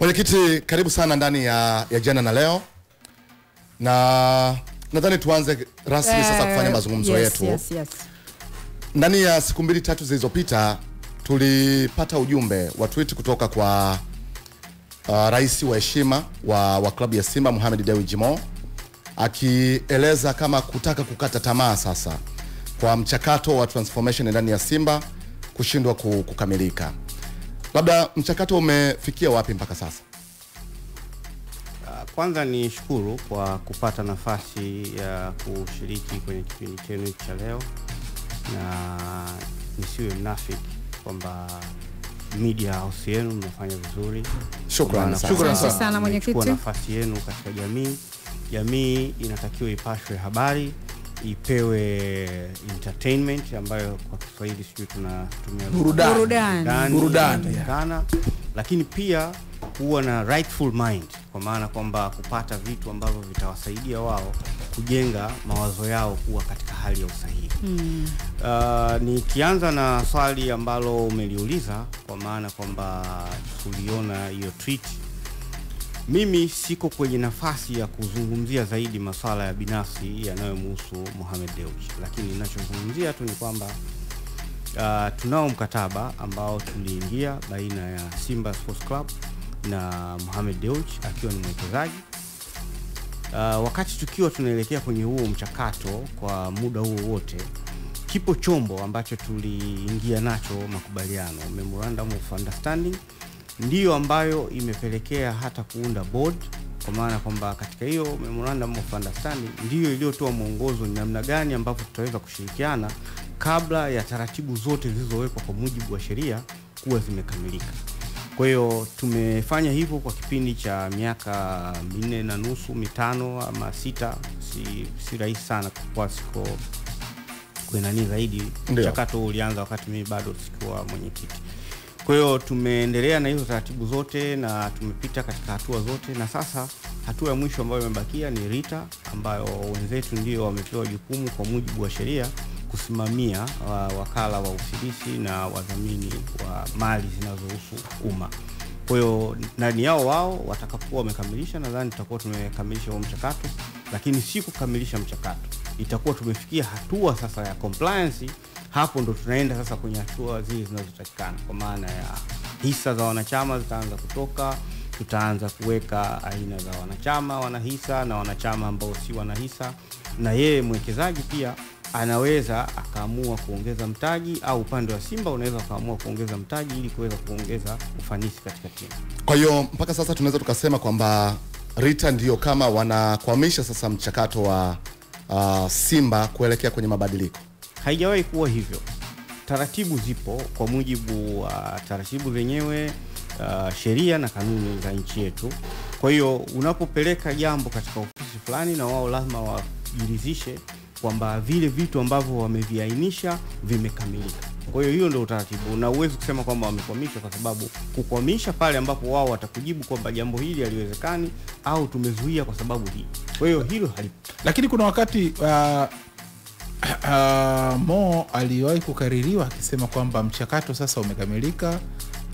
Mwenyekiti, karibu sana ndani ya jana na leo. Na nadhani tuanze rasmi sasa kufanya mazungumzo yetu. Yes. Ndani ya siku mbili tatu zilizopita tulipata ujumbe wa tweet kutoka kwa rais wa heshima wa klabu ya Simba Mohamed Dewji Jimo, akieleza kama kutaka kukata tamaa sasa kwa mchakato wa transformation ndani ya Simba kushindwa kukamilika. Labda mchakato umefikia wapi mpaka sasa? Kwanza ni shukuru kwa kupata nafasi ya kushiriki kwenye kipindi chenu cha leo, na nisiwe mnafiki kwamba media house yenu mnafanya vizuri. Shukrani sana mwenyekiti kwa nafasi yenu katika jamii. Jamii inatakiwa ipashwe habari, ipewe entertainment ambayo kwa Kiswahili sisi tunatumia burudani. Lakini pia kuwa na rightful mind, kwa maana kwamba kupata vitu ambavyo vitawasaidia wao kujenga mawazo yao kuwa katika hali ya usahihi. Nikianza na swali ambalo umeliuliza, kwa maana kwamba tuliona hiyo tweet, mimi siko kwenye nafasi ya kuzungumzia zaidi masuala ya binafsi yanayomhusu Mohamed Dewji, lakini ninachozungumzia tu ni kwamba tunao mkataba ambao tuliingia baina ya Simba Sports Club na Mohamed Dewji akiwa ni mwekezaji. Wakati tukiwa tunaelekea kwenye huo mchakato, kwa muda huo wote kipo chombo ambacho tuliingia nacho makubaliano, memorandum of understanding, ndiyo ambayo imepelekea hata kuunda board, kwa maana kwamba katika hiyo memorandum of understanding ndiyo iliyotoa mwongozo ni namna gani ambapo tutaweza kushirikiana kabla ya taratibu zote zilizowekwa kwa mujibu wa sheria kuwa zimekamilika. Kwa hiyo tumefanya hivyo kwa kipindi cha miaka 4.5 5 ama 6, si rahisi sana kwa siko kwenani zaidi. Mchakato ulianza wakati mimi bado sikuwa mwenyekiti. Kwa hiyo tumeendelea na hizo taratibu zote na tumepita katika hatua zote, na sasa hatua ya mwisho ambayo imebakia ni RITA, ambayo wenzetu ndio wamepewa jukumu kwa mujibu wa sheria kusimamia wakala wa ufilisi na wadhamini wa mali zinazohusu umma. Kwa hiyo ndani yao wao watakapokuwa wamekamilisha, nadhani tutakuwa tumekamilisha huo mchakato, lakini si kukamilisha mchakato, itakuwa tumefikia hatua sasa ya compliance. Hapo ndo tunaenda sasa kwenye hatua zile zinazotakikana, kwa maana ya hisa za wanachama zitaanza kutoka, tutaanza kuweka aina za wanachama wanahisa na wanachama ambao si wanahisa, na yeye mwekezaji pia anaweza akaamua kuongeza mtaji, au upande wa Simba unaweza kaamua kuongeza mtaji ili kuweza kuongeza ufanisi katika timu. Kwa hiyo mpaka sasa tunaweza tukasema kwamba RITA ndio kama wanakwamisha sasa mchakato wa Simba kuelekea kwenye mabadiliko. Haijawahi kuwa hivyo. Taratibu zipo kwa mujibu wa taratibu zenyewe, sheria na kanuni za nchi yetu. Kwa hiyo unapopeleka jambo katika ofisi fulani, na wao lazima wajiridhishe kwamba vile vitu ambavyo wameviainisha vimekamilika. Kwa hiyo ndio utaratibu, na uwezo kusema kwamba wamekwamisha, kwa sababu kukwamisha pale ambapo wao watakujibu kwamba jambo hili haliwezekani au tumezuia kwa sababu hii. Kwa hiyo hilo halipo. Lakini kuna wakati Mo aliwahi kukaririwa akisema kwamba mchakato sasa umekamilika,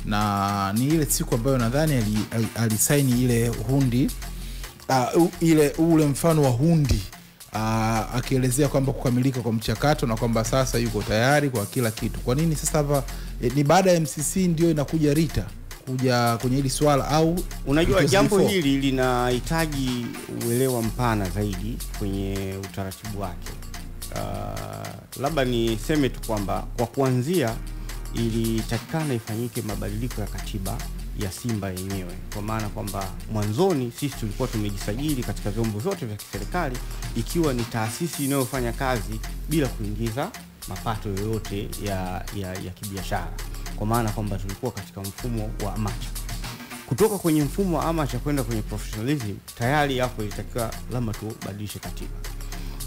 na ni ile siku ambayo nadhani alisaini ile hundi, ule mfano wa hundi, akielezea kwamba kukamilika kwa mchakato na kwamba sasa yuko tayari kwa kila kitu. Kwa nini sasa hapa ni baada ya MCC ndio inakuja RITA kuja kwenye hili swala? Au unajua jambo hili linahitaji uelewa mpana zaidi kwenye utaratibu wake. Labda niseme tu kwamba kwa kuanzia ilitakikana ifanyike mabadiliko ya katiba ya Simba yenyewe, kwa maana kwamba mwanzoni sisi tulikuwa tumejisajili katika vyombo vyote vya kiserikali ikiwa ni taasisi inayofanya kazi bila kuingiza mapato yoyote ya kibiashara, kwa maana kwamba tulikuwa katika mfumo wa amateur. Kutoka kwenye mfumo wa amateur kwenda kwenye professionalism, tayari hapo ilitakiwa lazima tubadilishe katiba,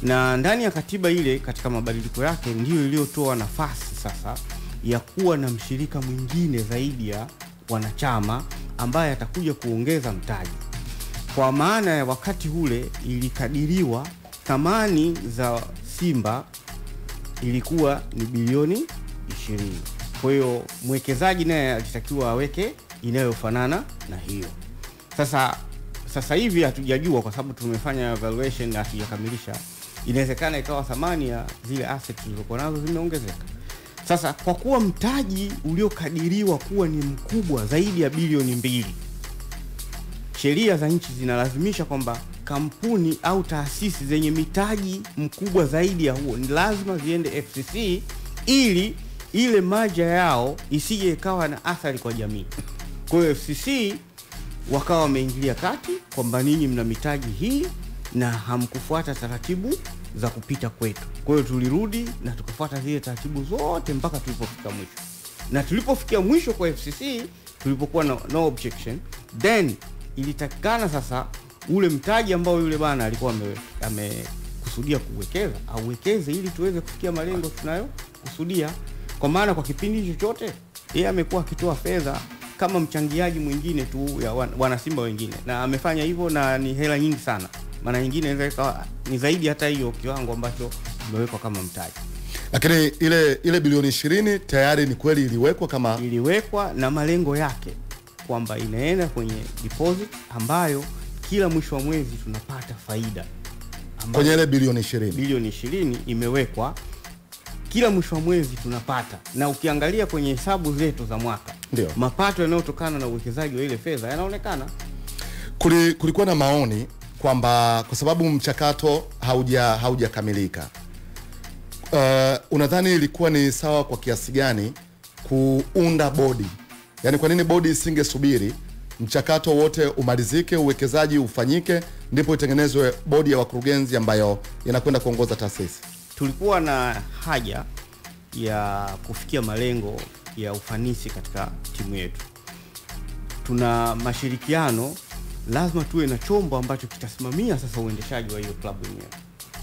na ndani ya katiba ile katika mabadiliko yake ndiyo iliyotoa nafasi sasa ya kuwa na mshirika mwingine zaidi ya wanachama ambaye atakuja kuongeza mtaji. Kwa maana ya wakati ule ilikadiriwa thamani za Simba ilikuwa ni bilioni 20. Kwa hiyo mwekezaji naye alitakiwa aweke inayofanana na hiyo. Sasa hivi hatujajua kwa sababu tumefanya valuation na hatujakamilisha. Inawezekana ikawa thamani ya zile assets zilizokuwa nazo zimeongezeka. Sasa kwa kuwa mtaji uliokadiriwa kuwa ni mkubwa zaidi ya bilioni 2, sheria za nchi zinalazimisha kwamba kampuni au taasisi zenye mitaji mkubwa zaidi ya huo ni lazima ziende FCC ili ile maja yao isije ikawa na athari kwa jamii. Kwa hiyo FCC wakawa wameingilia kati kwamba ninyi mna mitaji hii na hamkufuata taratibu za kupita kwetu. Kwa hiyo tulirudi na tukafuata zile taratibu zote mpaka tulipofika mwisho. Na tulipofikia mwisho kwa FCC, tulipokuwa no objection, then ilitakikana sasa ule mtaji ambao yule bwana alikuwa amekusudia kuwekeza auwekeze ili tuweze kufikia malengo tunayo kusudia. Kwa maana kwa kipindi chochote yeye amekuwa akitoa fedha kama mchangiaji mwingine tu ya wanasimba wengine, na amefanya hivyo na ni hela nyingi sana. Maana nyingine inaweza ni zaidi hata hiyo kiwango ambacho kimewekwa kama mtaji. Lakini ile bilioni 20 tayari ni kweli iliwekwa kama na malengo yake kwamba inaenda kwenye deposit ambayo kila mwisho wa mwezi tunapata faida. Kwenye ile bilioni 20. Bilioni 20 imewekwa kila mwisho wa mwezi tunapata. Na ukiangalia kwenye hesabu zetu za mwaka, ndio mapato yanayotokana na uwekezaji wa ile fedha yanaonekana. Kulikuwa na maoni kwamba kwa sababu mchakato haujakamilika. Unadhani ilikuwa ni sawa kwa kiasi gani kuunda bodi? Yaani kwa nini bodi isingesubiri mchakato wote umalizike, uwekezaji ufanyike, ndipo itengenezwe bodi ya wakurugenzi ambayo inakwenda kuongoza taasisi? Tulikuwa na haja ya kufikia malengo ya ufanisi katika timu yetu. Tuna mashirikiano, lazima tuwe na chombo ambacho kitasimamia sasa uendeshaji wa hiyo klabu yenyewe.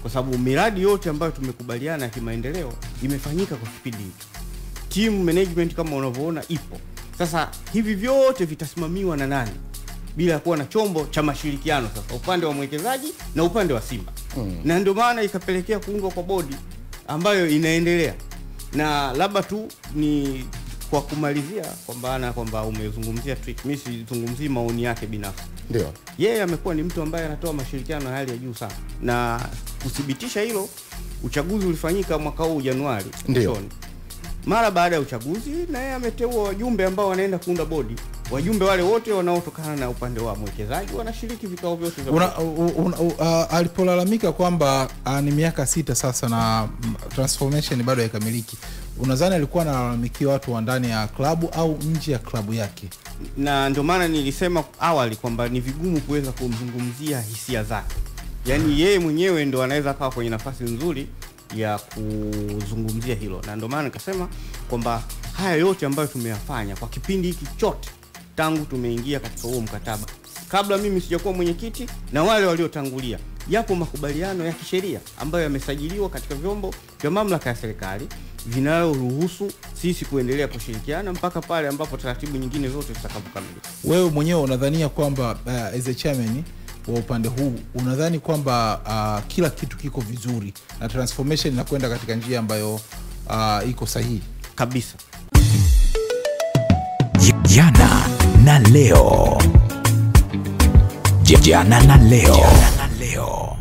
Kwa sababu miradi yote ambayo tumekubaliana ya kimaendeleo imefanyika kwa kipindi hicho. Team management kama unavyoona ipo. Sasa hivi vyote vitasimamiwa na nani bila kuwa na chombo cha mashirikiano sasa upande wa mwekezaji na upande wa Simba? Na ndio maana ikapelekea kuundwa kwa bodi ambayo inaendelea. Na labda tu ni kwa kumalizia kwamba umezungumzia tweet, mimi sizungumzii maoni yake binafsi. Ndio. Yeye amekuwa ni mtu ambaye anatoa mashirikiano hali ya juu sana. Na kudhibitisha hilo, uchaguzi ulifanyika mwaka huu Januari. Ndio. Mara baada ya uchaguzi na yeye ameteua wajumbe ambao wanaenda kuunda bodi. Wajumbe wale wote wanaotokana na upande wa mwekezaji wanashiriki vikao vyote vya alipolalamika kwamba ni miaka 6 sasa na transformation bado haikamiliki. Unadhani alikuwa analalamikia watu wa ndani ya klabu au nje ya klabu yake? Na ndio maana nilisema awali kwamba ni vigumu kuweza kumzungumzia hisia zake. Yaani yeye mwenyewe ndio anaweza akawa kwenye nafasi nzuri ya kuzungumzia hilo. Na ndio maana nikasema kwamba haya yote ambayo tumeyafanya kwa kipindi hiki chote tangu tumeingia katika huo mkataba, kabla mimi sijakuwa mwenyekiti na wale waliotangulia, yapo makubaliano ya kisheria ambayo yamesajiliwa katika vyombo vya mamlaka ya serikali vinavyoruhusu sisi kuendelea kushirikiana mpaka pale ambapo taratibu nyingine zote zitakapokamilika. Wewe mwenyewe unadhania kwamba as a chairman wa upande huu unadhani kwamba kila kitu kiko vizuri na transformation inakwenda katika njia ambayo iko sahihi kabisa? Jana na leo.